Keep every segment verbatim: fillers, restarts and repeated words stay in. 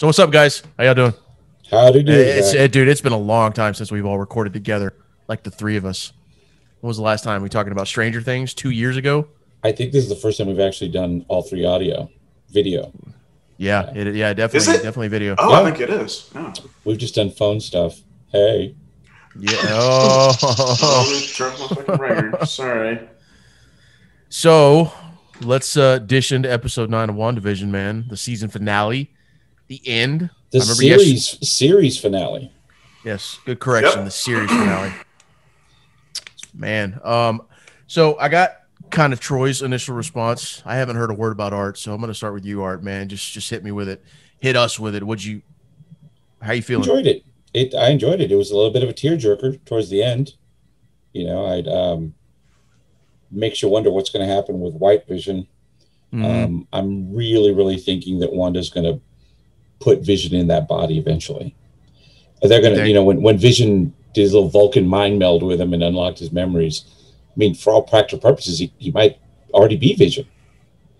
So what's up, guys? How y'all doing? How do you do it's, it, dude? It's been a long time since we've all recorded together, like the three of us. When was the last time we were talking about Stranger Things? Two years ago? I think this is the first time we've actually done all three audio, video. Yeah, yeah, it, yeah definitely, is it? definitely video. Oh, yeah. I think it is. Yeah. We've just done phone stuff. Hey. Yeah. Oh. Sorry. So let's uh, dish into episode nine of WandaVision, man. The season finale, the end. The series yes- series finale. Yes, good correction. Yep. The series finale. Man, um, so I got kind of Troy's initial response. I haven't heard a word about Art, so I'm going to start with you, Art. Man, just just hit me with it. Hit us with it. What'd you? How you feeling? Enjoyed it. It. I enjoyed it. It was a little bit of a tearjerker towards the end. You know, I'd um, makes you wonder what's going to happen with White Vision. Mm-hmm. Um, I'm really, really thinking that Wanda's going to put Vision in that body eventually. They're going to, you know, when when Vision did his little Vulcan mind meld with him and unlocked his memories. I mean, for all practical purposes, he, he might already be Vision.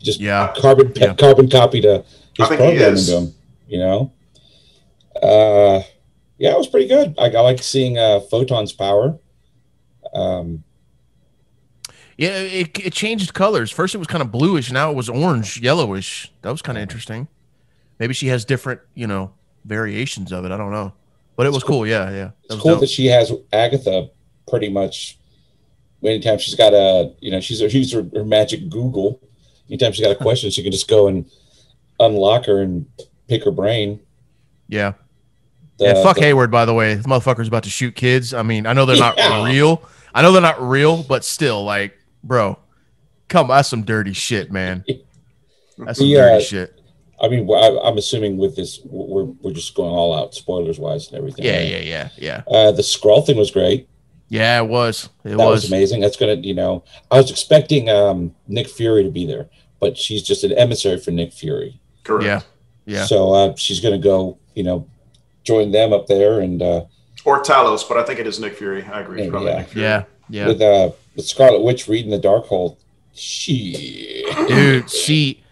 Just yeah. carbon yeah. carbon copied a his program into him. You know, uh, yeah, it was pretty good. I, I like seeing uh, Photon's power. Um, yeah, it it changed colors. First, it was kind of bluish. Now it was orange, yellowish. That was kind of interesting. Maybe she has different, you know, variations of it. I don't know, but it was cool. cool. Yeah, yeah. It's cool dope. that she has Agatha pretty much. Anytime she's got a, you know, she's she's her, her magic Google. Anytime she's got a question, she can just go and unlock her and pick her brain. Yeah. The, yeah. Fuck the, Hayward, by the way. This motherfucker's about to shoot kids. I mean, I know they're yeah. not real. I know they're not real, but still, like, bro, come, that's some dirty shit, man. That's some the, dirty uh, shit. I mean, I'm assuming with this, we're we're just going all out, spoilers wise and everything. Yeah, right? yeah, yeah, yeah. Uh, the Skrull thing was great. Yeah, it was. It that was. was amazing. That's gonna, you know, I was expecting um, Nick Fury to be there, but she's just an emissary for Nick Fury. Correct. Yeah. Yeah. So uh, she's gonna go, you know, join them up there and uh, or Talos, but I think it is Nick Fury. I agree. Maybe, yeah. Nick Fury. yeah. Yeah. With uh, with Scarlet Witch reading the Darkhold, she dude, she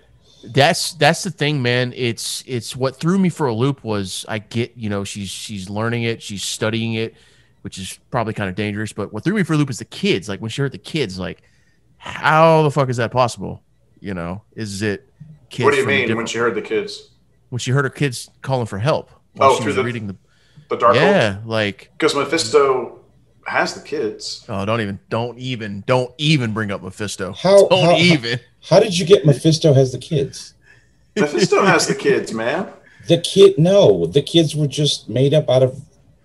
that's that's the thing, man. It's it's what threw me for a loop was I get, you know, she's she's learning it, she's studying it. Which is probably kind of dangerous, but what threw me for a loop is the kids. Like when she heard the kids, like how the fuck is that possible? You know, is it? Kids what do you mean different... when she heard the kids? When she heard her kids calling for help? While oh, she through was the reading the, the dark. Yeah, hole? Like because Mephisto has the kids. Oh, don't even, don't even, don't even bring up Mephisto. How? Don't how, even. How did you get Mephisto has the kids? Mephisto has the kids, man. The kid? No, the kids were just made up out of.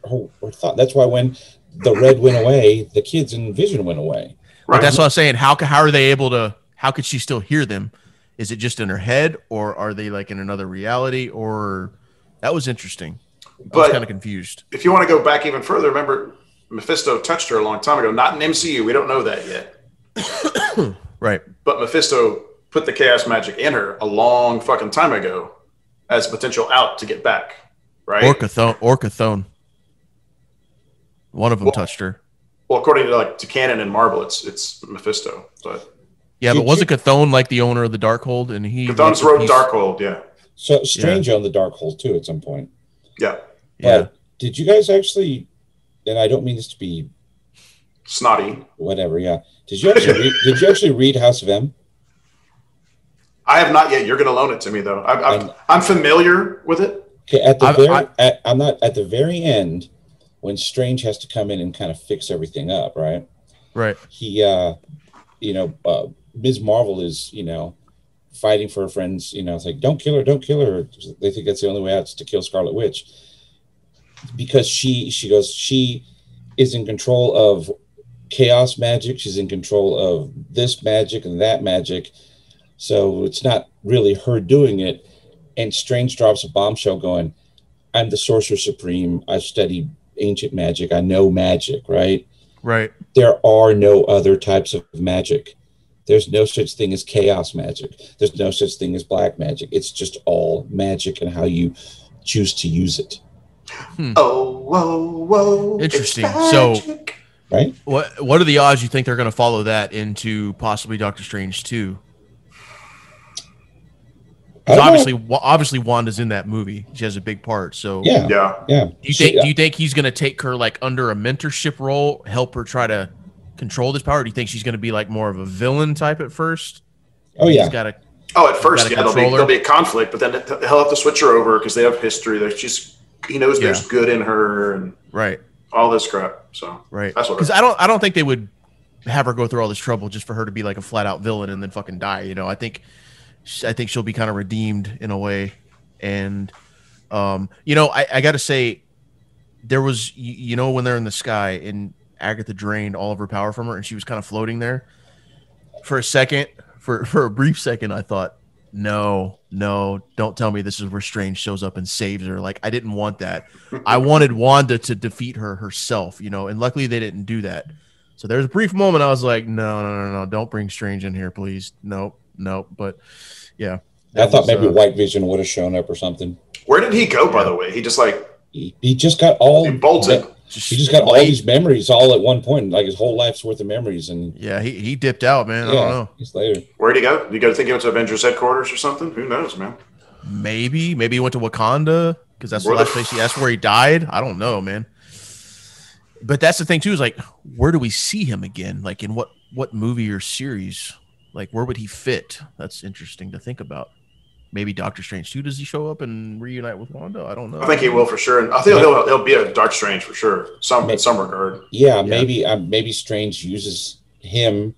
Her, her thought. That's why when the red went away, the kids in Vision went away. Right. But that's what I'm saying. How how are they able to? How could she still hear them? Is it just in her head, or are they like in another reality? Or that was interesting. But I was kind of confused. If you want to go back even further, remember Mephisto touched her a long time ago. Not in M C U. We don't know that yet. Right. But Mephisto put the chaos magic in her a long fucking time ago as potential out to get back. Right. Orcathon. Orcathon. One of them well, touched her. Well, according to like to canon and Marvel, it's it's Mephisto. But yeah, but wasn't Cthone like the owner of the Darkhold? And he Cthone's wrote Darkhold, yeah. So Strange yeah. owned the Darkhold too at some point. Yeah. Yeah. But did you guys actually? And I don't mean this to be snotty. Whatever. Yeah. Did you actually? read, did you actually read House of M? I have not yet. You're going to loan it to me though. I, I'm I'm familiar with it. Okay. At the I'm, very, I, at, I'm not at the very end. When Strange has to come in and kind of fix everything up, right? Right. He, uh, you know, uh, Miz Marvel is, you know, fighting for her friends. You know, it's like, don't kill her, don't kill her. They think that's the only way out is to kill Scarlet Witch. Because she, she goes, she is in control of chaos magic. She's in control of this magic and that magic. So it's not really her doing it. And Strange drops a bombshell going, I'm the Sorcerer Supreme. I've studied ancient magic. I know magic, right? Right. There are no other types of magic. There's no such thing as chaos magic. There's no such thing as black magic. It's just all magic and how you choose to use it. Hmm. Oh, whoa, whoa. Interesting. So, right? What what are the odds you think they're going to follow that into possibly Doctor Strange two? Obviously, obviously, Wanda's in that movie. She has a big part. So yeah, yeah. yeah. Do you think? Do you think he's going to take her like under a mentorship role, help her try to control this power? Or do you think she's going to be like more of a villain type at first? Oh yeah. He's got to. Oh, at first, yeah, there'll be, there'll be a conflict, but then he'll have to switch her over because they have history. There's just he knows yeah. there's good in her and right all this crap. So right, that's what. Because I don't, I don't think they would have her go through all this trouble just for her to be like a flat out villain and then fucking die. You know, I think. I think she'll be kind of redeemed in a way. And, um, you know, I, I got to say, there was, you, you know, when they're in the sky and Agatha drained all of her power from her and she was kind of floating there for a second, for, for a brief second, I thought, no, no, don't tell me this is where Strange shows up and saves her. Like, I didn't want that. I wanted Wanda to defeat her herself, you know, and luckily they didn't do that. So there was a brief moment I was like, no, no, no, no, don't bring Strange in here, please. Nope. Nope, but yeah, I thought was, maybe uh, White Vision would have shown up or something. Where did he go, by yeah. the way? He just like he, he just got all he bolted. Just he just got all these memories all at one point, like his whole life's worth of memories. And yeah, he he dipped out, man. Yeah, I don't know. He's later. Where'd he go? Did he go to think he went to Avengers headquarters or something? Who knows, man? Maybe, maybe he went to Wakanda because that's where the last place he that's where he died. I don't know, man. But that's the thing too is like, where do we see him again? Like in what what movie or series? Like, where would he fit? That's interesting to think about. Maybe Doctor Strange too. Does he show up and reunite with Wanda? I don't know. I think he will for sure. And I think yeah. he'll he'll be a Doctor Strange for sure. Some maybe, in some regard. Yeah, yeah. maybe uh, maybe Strange uses him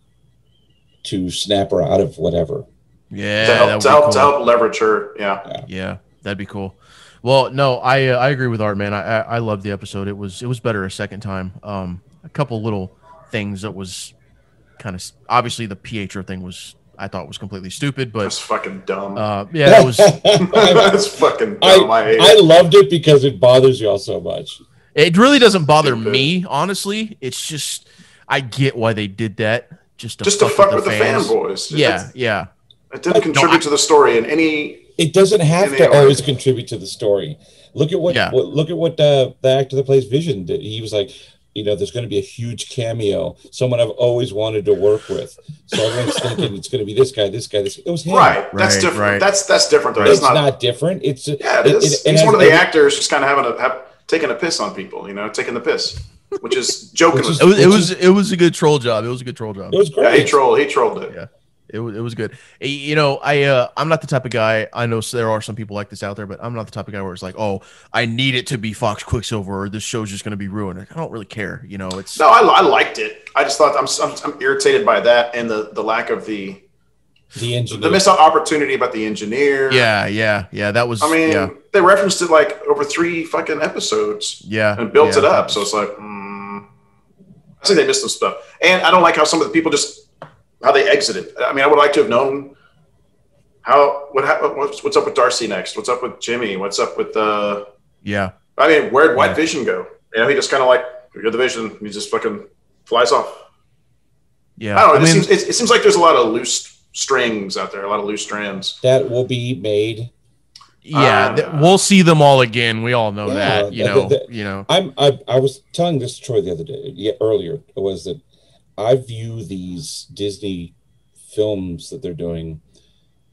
to snap her out of whatever. Yeah, to help to help, cool. to help leverage her. Yeah. yeah, yeah, that'd be cool. Well, no, I uh, I agree with Art, man. I I, I love the episode. It was it was better a second time. Um, a couple little things that was. Kind of obviously the Pietro thing was I thought was completely stupid, but that's fucking dumb. Uh, yeah, that was that's fucking dumb. I, I, I loved it because it bothers y'all so much. It really doesn't bother stupid. me, honestly. It's just I get why they did that. Just to just fuck to fuck with the, with the fanboys. Yeah, it's, yeah. It doesn't contribute no, I, to the story in any. It doesn't have to always way. contribute to the story. Look at what, yeah. what look at what uh, the actor that plays Vision did. He was like. You know, there's going to be a huge cameo. Someone I've always wanted to work with. So everyone's thinking it's going to be this guy, this guy, this. It was him. Right. right that's different. Right. That's that's different. Though. It's, it's not, not different. It's yeah. It, it is. It, it He's one of the every, actors just kind of having a have, taking a piss on people. You know, taking the piss, which is joking. Which is, it was it was it was a good troll job. It was a good troll job. It was great. Yeah, he trolled. He trolled it. Yeah. It was it was good. You know, I uh, I'm not the type of guy. I know there are some people like this out there, but I'm not the type of guy where it's like, oh, I need it to be Fox Quicksilver, or this show's just going to be ruined. Like, I don't really care. You know, it's no, I, I liked it. I just thought I'm, I'm I'm irritated by that and the the lack of the the engineer. the missed opportunity about the engineer. Yeah, yeah, yeah. That was. I mean, yeah. they referenced it like over three fucking episodes. Yeah, and built yeah, it up. So it's like, mm, I think they missed some stuff, and I don't like how some of the people just. How they exited. I mean, I would like to have known how what happened. What's, what's up with Darcy next? What's up with Jimmy? What's up with uh? Yeah. I mean, where'd White yeah. Vision go? You know, he just kind of like you're the Vision. And he just fucking flies off. Yeah. I don't know. I it, mean, seems, it, it seems like there's a lot of loose strings out there. A lot of loose strands that will be made. Yeah, uh, th we'll see them all again. We all know yeah, that. You know. The, the, you know. I'm. I. I was telling this to Troy the other day. Yeah. Earlier it was that. I view these Disney films that they're doing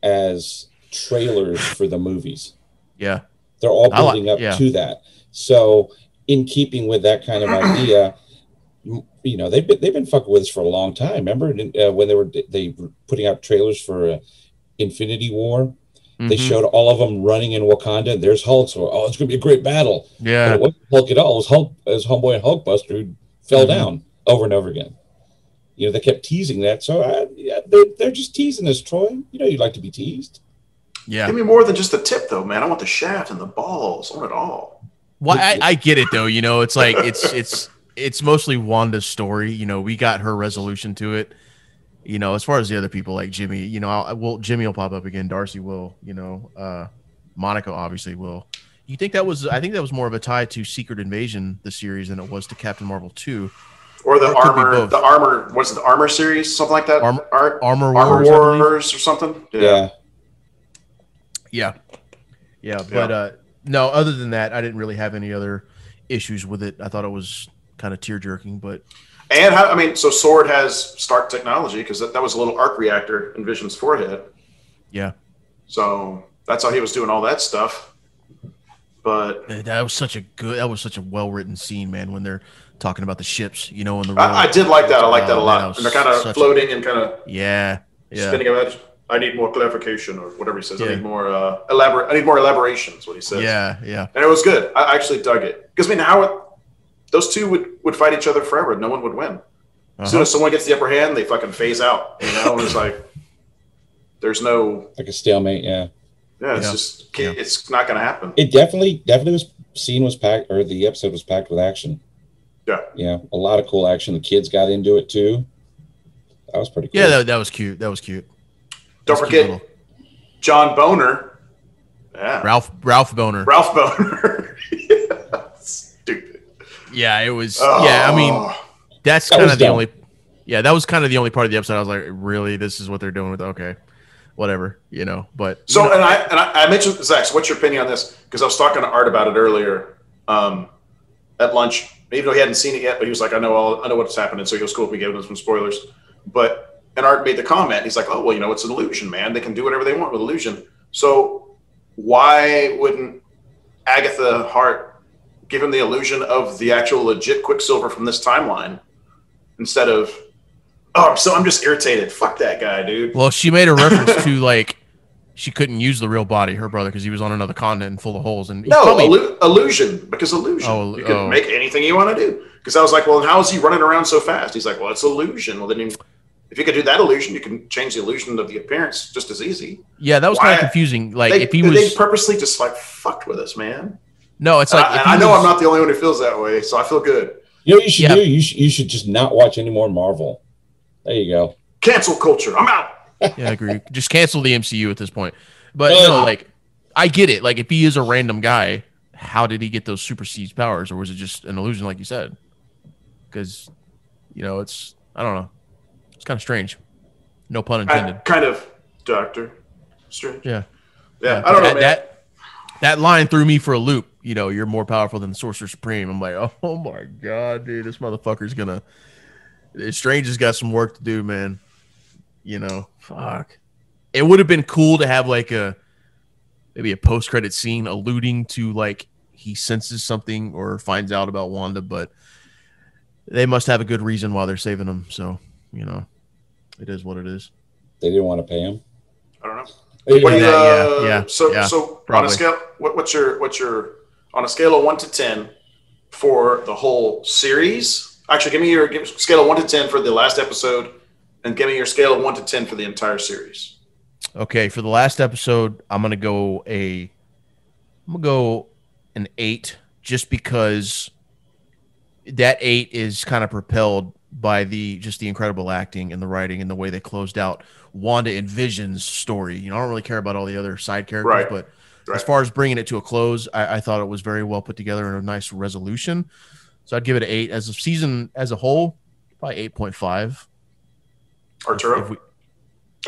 as trailers for the movies. Yeah. They're all building like, up yeah. to that. So in keeping with that kind of idea, you know, they've been, they've been fucking with us for a long time. Remember uh, when they were, they were putting out trailers for uh, Infinity War? They mm-hmm. showed all of them running in Wakanda, and there's Hulk. So, oh, it's going to be a great battle. Yeah. But it wasn't Hulk at all. It was, Hulk, it was Homeboy and Hulkbuster who fell mm-hmm. down over and over again. You know, they kept teasing that. So I, yeah, they're, they're just teasing us, Troy. You know, you'd like to be teased. Yeah. Give me more than just the tip, though, man. I want the shaft and the balls. I want it all. Well, I, I get it, though. You know, it's like it's it's it's mostly Wanda's story. You know, we got her resolution to it. You know, as far as the other people like Jimmy, you know, I will Jimmy will pop up again. Darcy will, you know, uh, Monica obviously will. You think that was I think that was more of a tie to Secret Invasion, the series, than it was to Captain Marvel two. Or the armor, the armor, what's it, the armor series, something like that? Armor, Ar armor, armor wars, wars or something. Yeah. yeah, yeah, yeah. But uh, no, other than that, I didn't really have any other issues with it. I thought it was kind of tear jerking, but and how, I mean, so S W O R D has Stark technology because that, that was a little arc reactor in Vision's forehead. Yeah. So that's how he was doing all that stuff. But that was such a good, that was such a well-written scene, man, when they're talking about the ships, you know, in the road. I, I did like that. I like that a lot. Uh, and they're kind of floating a, and kind of yeah, yeah. spinning about. I need more clarification or whatever he says. Yeah. I need more uh, elaborate. I need more elaboration is what he says. Yeah, yeah. And it was good. I actually dug it because I mean, how it, those two would would fight each other forever. No one would win. Uh-huh. As soon as someone gets the upper hand, they fucking phase out. You know, it's like there's no like a stalemate. Yeah, yeah. It's yeah. just yeah. it's not going to happen. It definitely definitely was scene was packed or the episode was packed with action. Yeah, yeah. A lot of cool action. The kids got into it too. That was pretty cool. Yeah, that, that was cute. That was cute. Don't That's forget little... John Boner. Yeah. Ralph Ralph Boner. Ralph Boner. yeah, stupid. Yeah, it was oh. yeah, I mean that's that kind of the dumb. only Yeah, that was kind of the only part of the episode I was like, really, this is what they're doing with okay. Whatever, you know. But So you know, and I and I, I mentioned Zach, so what's your opinion on this? Because I was talking to Art about it earlier um at lunch, even though he hadn't seen it yet, but he was like, I know all I know what's happening, so he was cool if we gave him some spoilers. But And Art made the comment. He's like, oh, well, you know, it's an illusion, man. They can do whatever they want with illusion. So why wouldn't Agatha Hart give him the illusion of the actual legit Quicksilver from this timeline instead of, oh, so I'm just irritated. Fuck that guy, dude. Well, she made a reference to, like, she couldn't use the real body, her brother, because he was on another continent and full of holes. And no, probably... illu illusion, because illusion. Oh, you can oh. make anything you want to do. Because I was like, well, how is he running around so fast? He's like, well, it's illusion. Well, then he... If you could do that illusion, you can change the illusion of the appearance just as easy. Yeah, that was Why? kind of confusing. Like, they, if he was, they purposely just like fucked with us, man. No, it's like, and I, and I know was... I'm not the only one who feels that way, so I feel good. You know, what you should yeah. do. You should, you should just not watch any more Marvel. There you go. Cancel culture. I'm out. Yeah, I agree. Just cancel the M C U at this point. But uh, you know, like, I get it. Like, if he is a random guy, how did he get those super seized powers, or was it just an illusion, like you said? Because, you know, it's I don't know. It's kind of strange. No pun intended. I, kind of Doctor Strange. Yeah. Yeah. yeah. I don't that, know, man. That, that line threw me for a loop. You know, you're more powerful than the Sorcerer Supreme. I'm like, oh, my God, dude. This motherfucker's going to... Strange has got some work to do, man. You know, fuck. It would have been cool to have, like, a... Maybe a post-credit scene alluding to, like, he senses something or finds out about Wanda, but they must have a good reason why they're saving him, so... You know, it is what it is. They didn't want to pay him. I don't know. What, uh, yeah, yeah. So, yeah, so probably. on a scale, what, what's your what's your on a scale of one to ten for the whole series? Actually, give me your give, scale of one to ten for the last episode, and give me your scale of one to ten for the entire series. Okay, for the last episode, I'm gonna go a, I'm gonna go an eight, just because that eight is kind of propelled by the just the incredible acting and the writing and the way they closed out Wanda and Vision's story. You know, I don't really care about all the other side characters, right. but right. as far as bringing it to a close, I, I thought it was very well put together and a nice resolution. So I'd give it an eight. As a season as a whole, probably eight point five. Arturo. If we,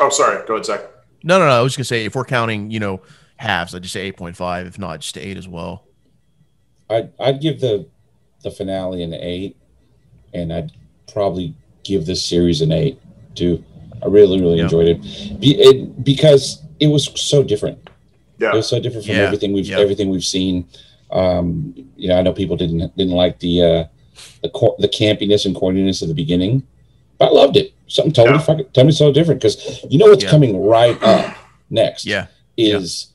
oh, sorry. Go ahead, Zach. No, no, no. I was gonna say if we're counting, you know, halves, I'd just say eight point five. If not, just eight as well. I'd I'd give the the finale an eight, and I'd probably give this series an eight too. I really, really yeah. enjoyed it. Be, it because it was so different. Yeah, it was so different from yeah. everything we've yeah. everything we've seen. Um, you know, I know people didn't didn't like the uh, the the campiness and corniness of the beginning, but I loved it. Something totally yeah. fucking totally so different because you know what's yeah. coming right up next. Yeah, is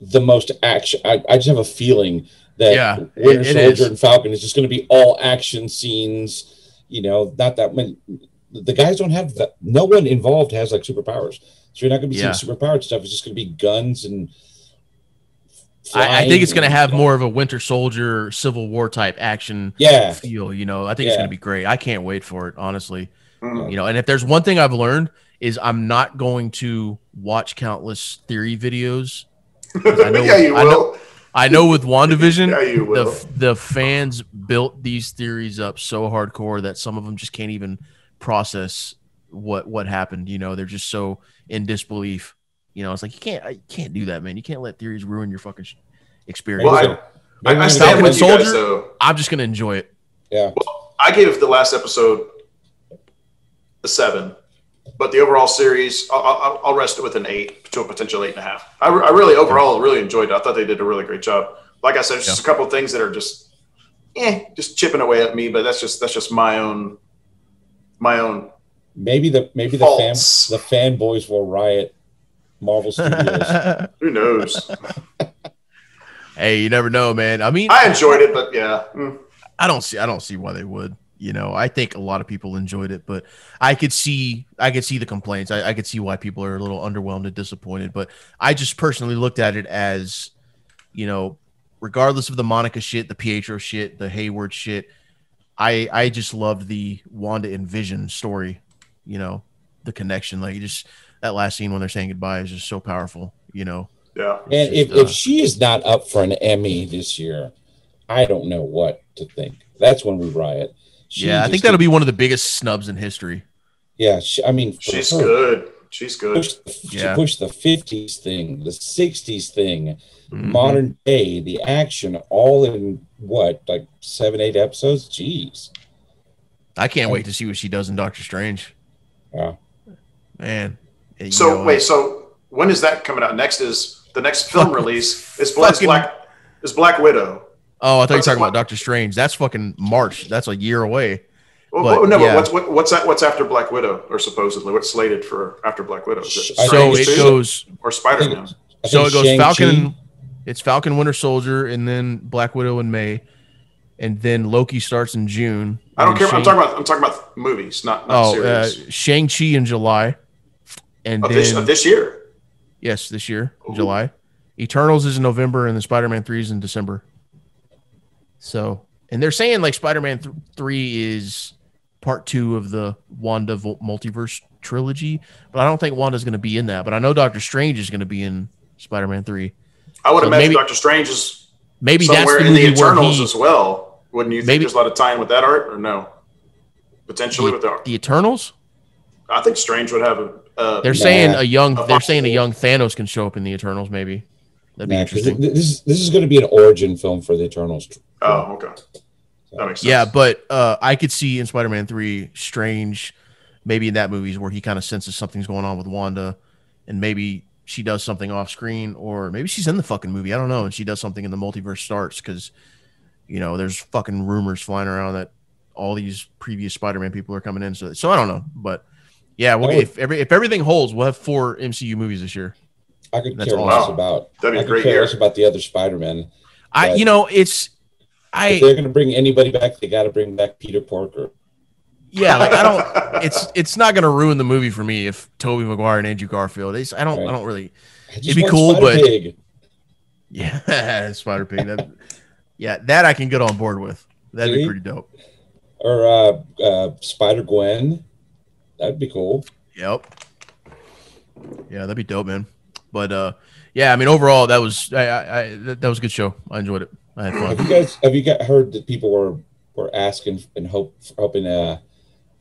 yeah. the most action. I, I just have a feeling that yeah, Winter it, Soldier it and Falcon is just going to be all action scenes. You know, not that many. The guys don't have that. No one involved has like superpowers, so you're not going to be yeah. seeing superpowered stuff. It's just going to be guns and. I, I think it's going to have you know. more of a Winter Soldier, Civil War type action yeah. feel. You know, I think yeah. it's going to be great. I can't wait for it, honestly. Mm. You know, and if there's one thing I've learned is I'm not going to watch countless theory videos. I know yeah, you I will. Know, I know with WandaVision, yeah, the, the fans built these theories up so hardcore that some of them just can't even process what what happened. You know, they're just so in disbelief. You know, it's like you can't you can't do that, man. You can't let theories ruin your fucking experience. Well, so, I, I, I stand with you guys, though. I'm just gonna enjoy it. Yeah. Well, I gave the last episode a seven, But the overall series, I'll, I'll rest it with an eight to a potential eight and a half. I, I really overall really enjoyed it. I thought they did a really great job. Like I said, just yeah. a couple of things that are just, eh, just chipping away at me. But that's just that's just my own, my own. Maybe the maybe faults. the fan, the fanboys will riot. Marvel Studios. Who knows? Hey, you never know, man. I mean, I enjoyed it, but yeah, mm. I don't see I don't see why they would. You know, I think a lot of people enjoyed it, but I could see, I could see the complaints. I, I could see why people are a little underwhelmed and disappointed, but I just personally looked at it as, you know, regardless of the Monica shit, the Pietro shit, the Hayward shit, I, I just loved the Wanda and Vision story, you know, the connection, like just that last scene when they're saying goodbye is just so powerful, you know? Yeah. And just, if, uh, if she is not up for an Emmy this year, I don't know what to think. That's when we riot. She yeah, I think that'll be one of the biggest snubs in history. Yeah, she, I mean, she's her, good. She's good. Pushed, yeah. She pushed the fifties thing, the sixties thing, mm-hmm. modern day, the action, all in what, like seven, eight episodes? Jeez. I can't um, wait to see what she does in Doctor Strange. Yeah. Man. So, know, wait, uh, so when is that coming out? Next is the next film release is Black, Black, is Black Widow. Oh, I thought you were talking about Doctor Strange. That's fucking March. That's a year away. Well, but, no, yeah. but what's what, what's that? What's after Black Widow, or supposedly what's slated for after Black Widow? Is it so it goes or Spider-Man. So it goes Shang-Chi. Falcon. It's Falcon Winter Soldier, and then Black Widow in May, and then Loki starts in June. I don't care. Shang- I'm talking about I'm talking about movies, not, not oh, series. Uh, Shang-Chi in July, and oh, then, this, oh, this year. Yes, this year, Ooh. July. Eternals is in November, and the Spider-Man three is in December. So, and they're saying like Spider-Man th- three is part two of the Wanda v- multiverse trilogy, but I don't think Wanda's going to be in that. But I know Doctor Strange is going to be in Spider-Man three. I would so imagine maybe, Doctor Strange is maybe somewhere that's the in the Eternals he, as well. Wouldn't you think maybe, there's a lot of time with that art or no? Potentially the, with the art. The Eternals? I think Strange would have a. Uh, they're saying nah, a young. A they're saying a young Thanos can show up in the Eternals. Maybe that'd be nah, interesting. This is this is going to be an origin film for the Eternals. Oh, okay. That makes sense. Yeah, but uh, I could see in Spider-Man three, Strange, maybe in that movie where he kind of senses something's going on with Wanda, and maybe she does something off screen, or maybe she's in the fucking movie. I don't know, and she does something, and the multiverse starts because, you know, there's fucking rumors flying around that all these previous Spider-Man people are coming in. So, so I don't know, but yeah, we'll, would, if every if everything holds, we'll have four M C U movies this year. I could care awesome. less about. That'd be I great. Care less about the other Spider-Man. I, you know, it's. I, if they're going to bring anybody back, they got to bring back Peter Parker. Yeah, like I don't. It's it's not going to ruin the movie for me if Tobey Maguire and Andrew Garfield. It's, I don't. Right. I don't really. I it'd be cool, Spider but Pig. yeah, Spider Pig. That, yeah, that I can get on board with. That'd Maybe? be pretty dope. Or uh, uh, Spider Gwen. That'd be cool. Yep. Yeah, that'd be dope, man. But uh, yeah, I mean, overall, that was I, I, I that was a good show. I enjoyed it. Have you guys have you got heard that people were were asking and hope hoping uh,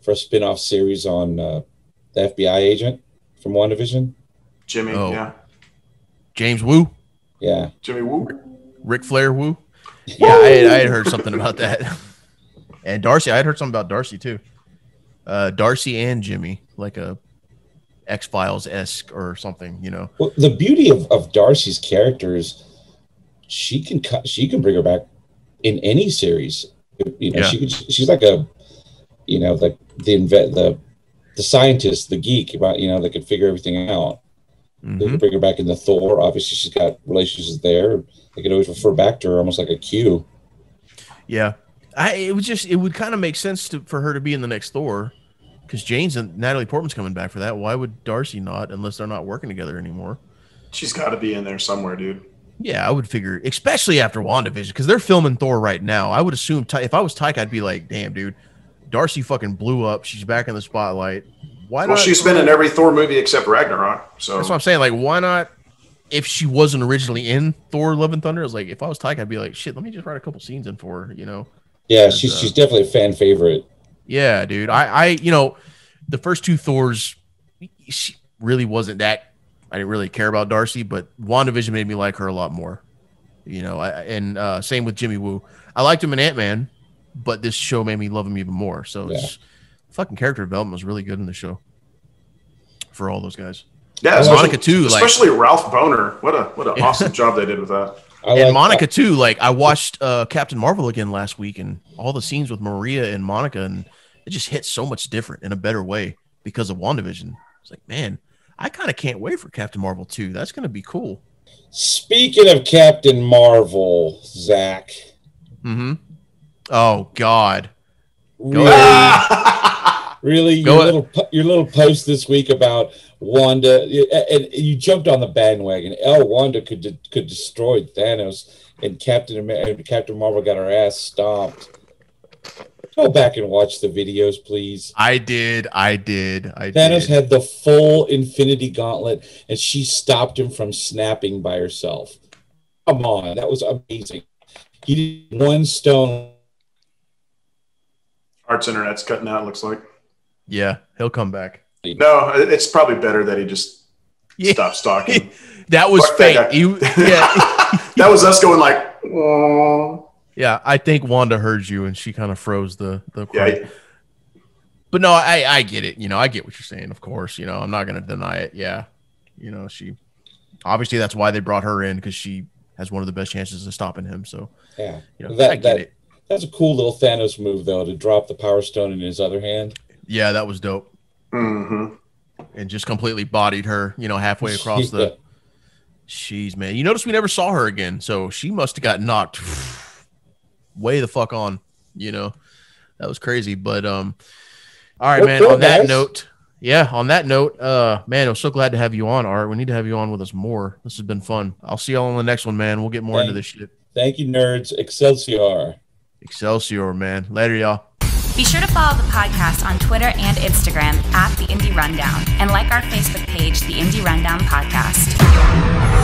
for a spin-off series on uh, the F B I agent from WandaVision? Jimmy, oh. yeah, James Woo, yeah, Jimmy Woo, Ric Flair Woo. Yeah, I, I had heard something about that, and Darcy. I had heard something about Darcy too. Uh, Darcy and Jimmy, like a X-Files-esque or something, you know. Well, the beauty of, of Darcy's character is. She can cut, she can bring her back in any series. You know, yeah. she could, she's like a, you know, like the inve- the the scientist, the geek about, you know, that could figure everything out. Mm-hmm. They could bring her back in the Thor. Obviously, she's got relationships there. They could always refer back to her, almost like a Q. Yeah, I it was just it would kind of make sense to, for her to be in the next Thor, because Jane's and Natalie Portman's coming back for that. Why would Darcy not? Unless they're not working together anymore. She's got to be in there somewhere, dude. Yeah, I would figure, especially after WandaVision, because they're filming Thor right now. I would assume, if I was Tyke, I'd be like, damn, dude, Darcy fucking blew up. She's back in the spotlight. Why well, not? She's been in every Thor movie except Ragnarok. So that's what I'm saying. Like, why not? If she wasn't originally in Thor Love and Thunder, I was like, if I was Tyke, I'd be like, shit, let me just write a couple scenes in for her, you know? Yeah, and, she's, uh, she's definitely a fan favorite. Yeah, dude. I, I you know, the first two Thors, she really wasn't that. I didn't really care about Darcy, but WandaVision made me like her a lot more, you know. I, and uh, same with Jimmy Woo. I liked him in Ant-Man, but this show made me love him even more. So, yeah. It's, fucking character development was really good in the show. for all those guys. Yeah, and Monica too. Especially like, Ralph Boner. What a what an yeah. awesome job they did with that. I and like Monica that. too. Like I watched uh, Captain Marvel again last week, and all the scenes with Maria and Monica, and it just hit so much different in a better way because of WandaVision. It's like, man, I kind of can't wait for Captain Marvel two. That's going to be cool. Speaking of Captain Marvel, Zach. Mm-hmm. Oh God. Go really, really Go your ahead. little your little post this week about Wanda, and you jumped on the bandwagon. El Wanda could de could destroy Thanos, and Captain America, Captain Marvel got her ass stomped. Go back and watch the videos, please. I did. I did. I Thanos did. had the full Infinity Gauntlet, and she stopped him from snapping by herself. Come on, that was amazing. He did one stone. Art's internet's cutting out. Looks like. Yeah, he'll come back. No, it's probably better that he just yeah. stops talking. That was Fuck fake. That, you, yeah. that was us going like. Aww. Yeah, I think Wanda heard you, and she kind of froze the the. Yeah. But no, I I get it. You know, I get what you're saying. Of course, you know, I'm not going to deny it. Yeah, you know, she obviously that's why they brought her in, because she has one of the best chances of stopping him. So yeah, you know, that, I get that, it. That's a cool little Thanos move, though, to drop the Power Stone in his other hand. Yeah, that was dope. Mm-hmm. And just completely bodied her, you know, halfway across the. Yeah. Jeez, man, you notice we never saw her again, so she must have got knocked. Way the fuck on, you know, that was crazy. But um, all right, What's man. Up, on that guys? note, yeah, on that note, uh, man, I'm so glad to have you on, Art. We need to have you on with us more. This has been fun. I'll see y'all on the next one, man. We'll get more thank, into this shit. Thank you, nerds. Excelsior, Excelsior, man. Later, y'all. Be sure to follow the podcast on Twitter and Instagram at the Indie Rundown, and like our Facebook page, the Indie Rundown Podcast.